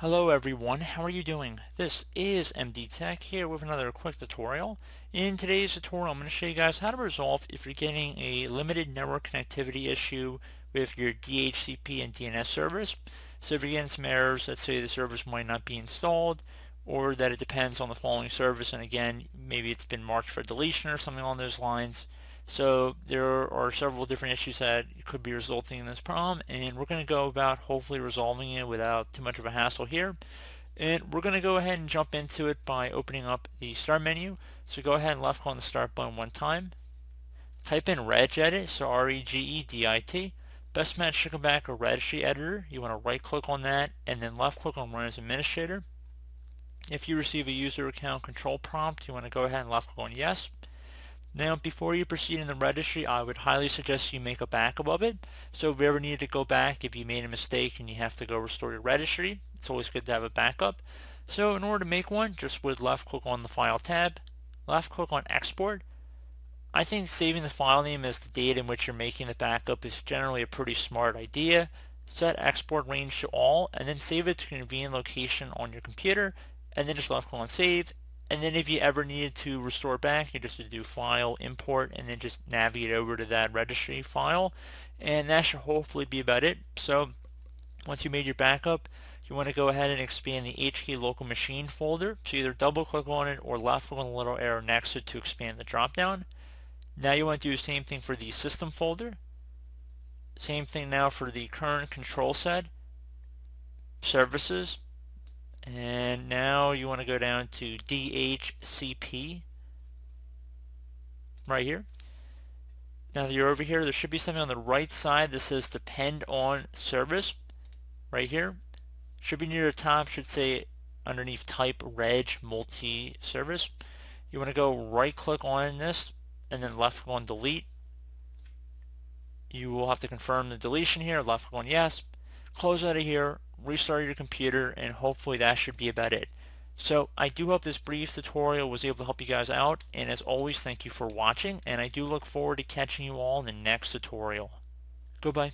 Hello everyone, how are you doing? This is MD Tech here with another quick tutorial. In today's tutorial I'm going to show you guys how to resolve if you're getting a limited network connectivity issue with your DHCP and DNS servers. So if you're getting some errors, let's say the servers might not be installed or that it depends on the following service, and again maybe it's been marked for deletion or something along those lines. So there are several different issues that could be resulting in this problem, and we're going to go about hopefully resolving it without too much of a hassle here. And we're going to go ahead and jump into it by opening up the start menu. So go ahead and left click on the start button one time. Type in regedit, so regedit. Best match should come back a registry editor. You want to right click on that and then left click on run as administrator. If you receive a user account control prompt, you want to go ahead and left click on yes. Now before you proceed in the registry, I would highly suggest you make a backup of it. So if you ever need to go back, if you made a mistake and you have to go restore your registry, it's always good to have a backup. So in order to make one, just would left click on the file tab, left click on export. I think saving the file name as the date in which you're making the backup is generally a pretty smart idea. Set export range to all and then save it to a convenient location on your computer, and then just left click on save. And then if you ever needed to restore back, you just do file import and then just navigate over to that registry file, and that should hopefully be about it. So once you made your backup, you want to go ahead and expand the hk local machine folder, so either double click on it or left click on the little arrow next to it to expand the drop down. Now you want to do the same thing for the system folder, same thing now for the current control set, services, and now you want to go down to DHCP right here. Now that you're over here, there should be something on the right side that says depend on service right here. Should be near the top, should say underneath type reg multi-service. You want to go right click on this and then left click on delete. You will have to confirm the deletion here, left click on yes, close out of here, restart your computer, and hopefully that should be about it. So I do hope this brief tutorial was able to help you guys out, and as always, thank you for watching, and I do look forward to catching you all in the next tutorial. Goodbye.